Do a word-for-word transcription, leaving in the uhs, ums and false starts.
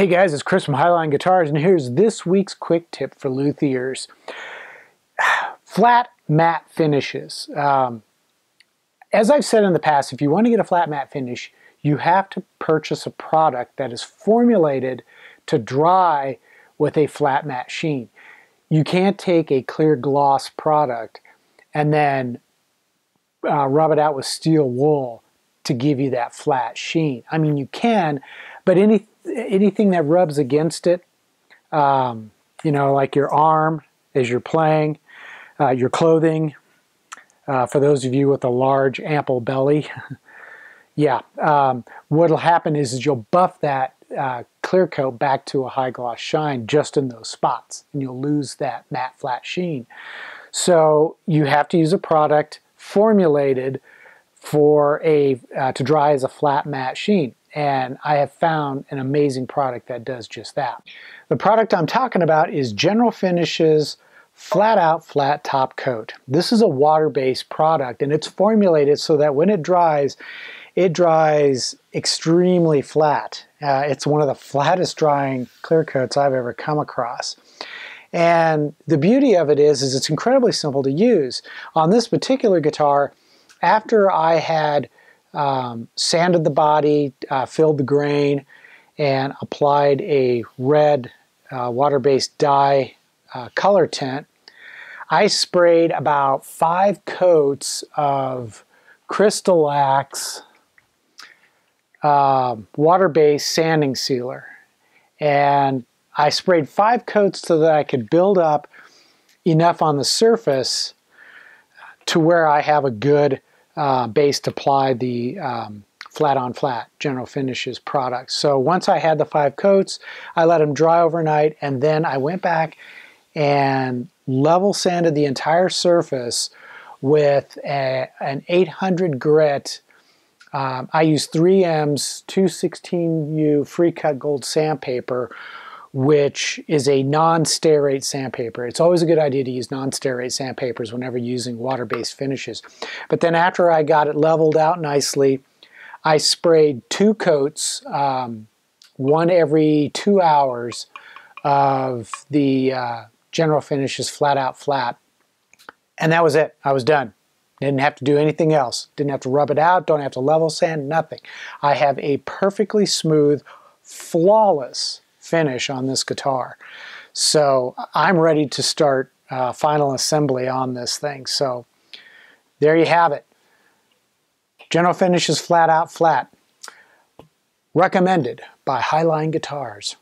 Hey guys, it's Chris from Highline Guitars, and here's this week's quick tip for luthiers. Flat matte finishes. Um, as I've said in the past, if you want to get a flat matte finish, you have to purchase a product that is formulated to dry with a flat matte sheen. You can't take a clear gloss product and then uh, rub it out with steel wool to give you that flat sheen. I mean, you can, but any anything that rubs against it, um, you know, like your arm as you're playing, uh, your clothing, uh, for those of you with a large, ample belly, yeah, um, what'll happen is, is you'll buff that uh, clear coat back to a high gloss shine just in those spots, and you'll lose that matte flat sheen. So you have to use a product formulated for a uh, to dry as a flat matte sheen, and I have found an amazing product that does just that. The product I'm talking about is General Finishes Flat Out Flat Top Coat. This is a water-based product, and it's formulated so that when it dries, it dries extremely flat. Uh, it's one of the flattest drying clear coats I've ever come across. And the beauty of it is, is it's incredibly simple to use. On this particular guitar, after I had um, sanded the body, uh, filled the grain, and applied a red uh, water-based dye uh, color tint, I sprayed about five coats of Crystalac's uh, water-based sanding sealer. And I sprayed five coats so that I could build up enough on the surface to where I have a good Uh, base to apply the um, flat on flat General Finishes product. So once I had the five coats, I let them dry overnight, and then I went back and level sanded the entire surface with a, an eight hundred grit. Um, I used three M's two sixteen U Fre-Cut gold sandpaper, which is a non-stearate sandpaper. It's always a good idea to use non-stearate sandpapers whenever using water-based finishes. But then after I got it leveled out nicely, I sprayed two coats, um, one every two hours, of the uh, General Finishes Flat Out Flat. And that was it. I was done. Didn't have to do anything else. Didn't have to rub it out. Don't have to level sand. Nothing. I have a perfectly smooth, flawless finish on this guitar. So I'm ready to start uh, final assembly on this thing. So there you have it. General Finishes Flat Out Flat. Recommended by Highline Guitars.